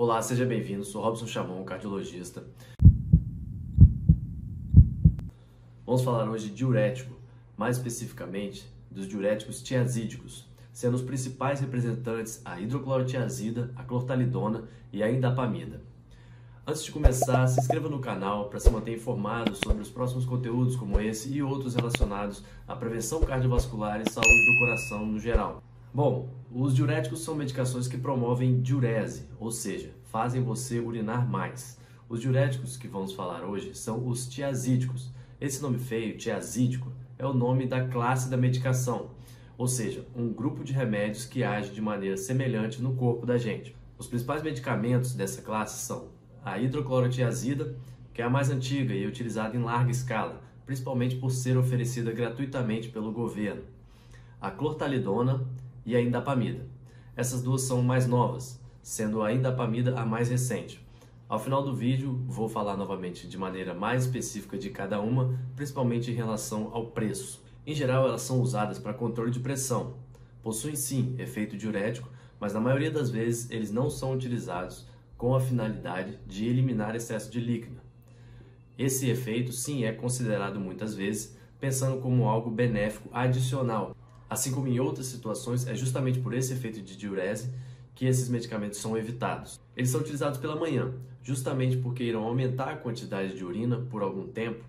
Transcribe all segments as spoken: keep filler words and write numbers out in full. Olá, seja bem-vindo, sou Robson Chamon, cardiologista. Vamos falar hoje de diurético, mais especificamente dos diuréticos tiazídicos, sendo os principais representantes a hidroclorotiazida, a clortalidona e a indapamida. Antes de começar, se inscreva no canal para se manter informado sobre os próximos conteúdos como esse e outros relacionados à prevenção cardiovascular e saúde do coração no geral. Bom, os diuréticos são medicações que promovem diurese, ou seja, fazem você urinar mais. Os diuréticos que vamos falar hoje são os tiazídicos. Esse nome feio, tiazídico, é o nome da classe da medicação, ou seja, um grupo de remédios que age de maneira semelhante no corpo da gente. Os principais medicamentos dessa classe são a hidroclorotiazida, que é a mais antiga e é utilizada em larga escala, principalmente por ser oferecida gratuitamente pelo governo, a clortalidona e a indapamida. Essas duas são mais novas, sendo a indapamida a mais recente. Ao final do vídeo, vou falar novamente de maneira mais específica de cada uma, principalmente em relação ao preço. Em geral, elas são usadas para controle de pressão. Possuem sim efeito diurético, mas na maioria das vezes eles não são utilizados com a finalidade de eliminar excesso de líquido. Esse efeito sim é considerado muitas vezes pensando como algo benéfico adicional. Assim como em outras situações, é justamente por esse efeito de diurese que esses medicamentos são evitados. Eles são utilizados pela manhã, justamente porque irão aumentar a quantidade de urina por algum tempo,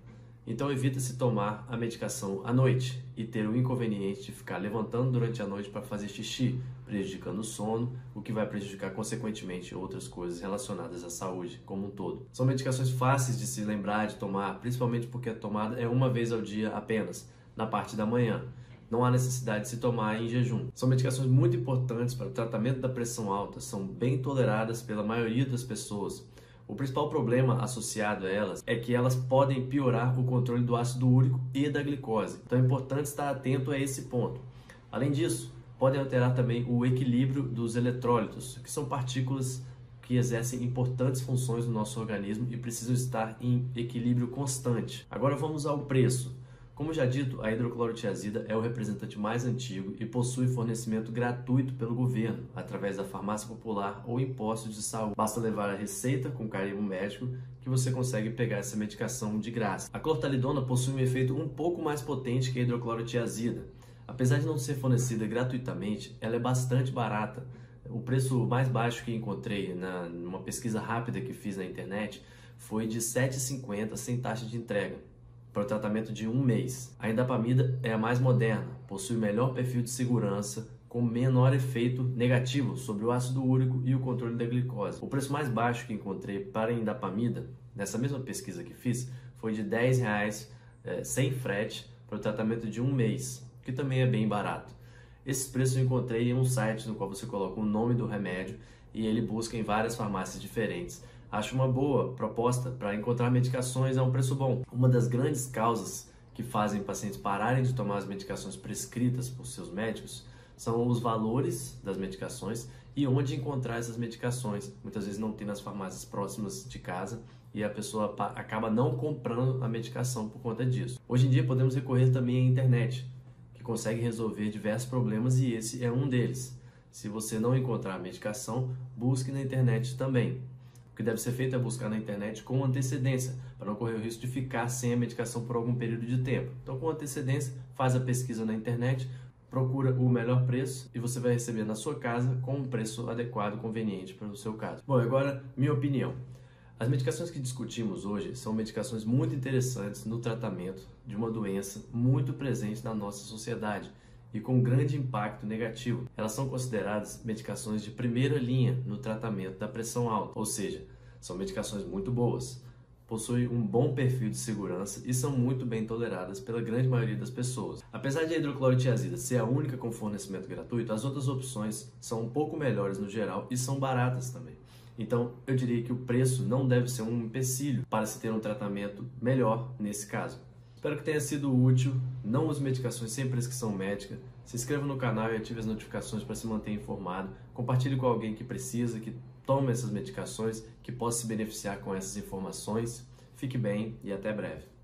então evita-se tomar a medicação à noite e ter o inconveniente de ficar levantando durante a noite para fazer xixi, prejudicando o sono, o que vai prejudicar consequentemente outras coisas relacionadas à saúde como um todo. São medicações fáceis de se lembrar de tomar, principalmente porque a tomada é uma vez ao dia apenas, na parte da manhã. Não há necessidade de se tomar em jejum. São medicações muito importantes para o tratamento da pressão alta, são bem toleradas pela maioria das pessoas. O principal problema associado a elas é que elas podem piorar o controle do ácido úrico e da glicose. Então é importante estar atento a esse ponto. Além disso, podem alterar também o equilíbrio dos eletrólitos, que são partículas que exercem importantes funções no nosso organismo e precisam estar em equilíbrio constante. Agora vamos ao preço. Como já dito, a hidroclorotiazida é o representante mais antigo e possui fornecimento gratuito pelo governo, através da farmácia popular ou em postos de saúde. Basta levar a receita com carimbo médico que você consegue pegar essa medicação de graça. A clortalidona possui um efeito um pouco mais potente que a hidroclorotiazida. Apesar de não ser fornecida gratuitamente, ela é bastante barata. O preço mais baixo que encontrei na, numa pesquisa rápida que fiz na internet foi de sete reais e cinquenta centavos sem taxa de entrega, para o tratamento de um mês. A indapamida é a mais moderna, possui melhor perfil de segurança, com menor efeito negativo sobre o ácido úrico e o controle da glicose. O preço mais baixo que encontrei para a indapamida, nessa mesma pesquisa que fiz, foi de dez reais, é, sem frete, para o tratamento de um mês, que também é bem barato. Esse preço eu encontrei em um site no qual você coloca o nome do remédio e ele busca em várias farmácias diferentes. Acho uma boa proposta para encontrar medicações a um preço bom. Uma das grandes causas que fazem pacientes pararem de tomar as medicações prescritas por seus médicos são os valores das medicações e onde encontrar essas medicações. Muitas vezes não tem nas farmácias próximas de casa e a pessoa acaba não comprando a medicação por conta disso. Hoje em dia podemos recorrer também à internet, que consegue resolver diversos problemas e esse é um deles. Se você não encontrar a medicação, busque na internet também. O que deve ser feito é buscar na internet com antecedência, para não correr o risco de ficar sem a medicação por algum período de tempo. Então, com antecedência, faz a pesquisa na internet, procura o melhor preço e você vai receber na sua casa com um preço adequado, conveniente para o seu caso. Bom, agora, minha opinião. As medicações que discutimos hoje são medicações muito interessantes no tratamento de uma doença muito presente na nossa sociedade e com grande impacto negativo. Elas são consideradas medicações de primeira linha no tratamento da pressão alta, ou seja, são medicações muito boas, possuem um bom perfil de segurança e são muito bem toleradas pela grande maioria das pessoas. Apesar de a hidroclorotiazida ser a única com fornecimento gratuito, as outras opções são um pouco melhores no geral e são baratas também. Então, eu diria que o preço não deve ser um empecilho para se ter um tratamento melhor nesse caso. Espero que tenha sido útil, não use medicações sem prescrição médica, se inscreva no canal e ative as notificações para se manter informado, compartilhe com alguém que precisa, que tome essas medicações, que possa se beneficiar com essas informações. Fique bem e até breve.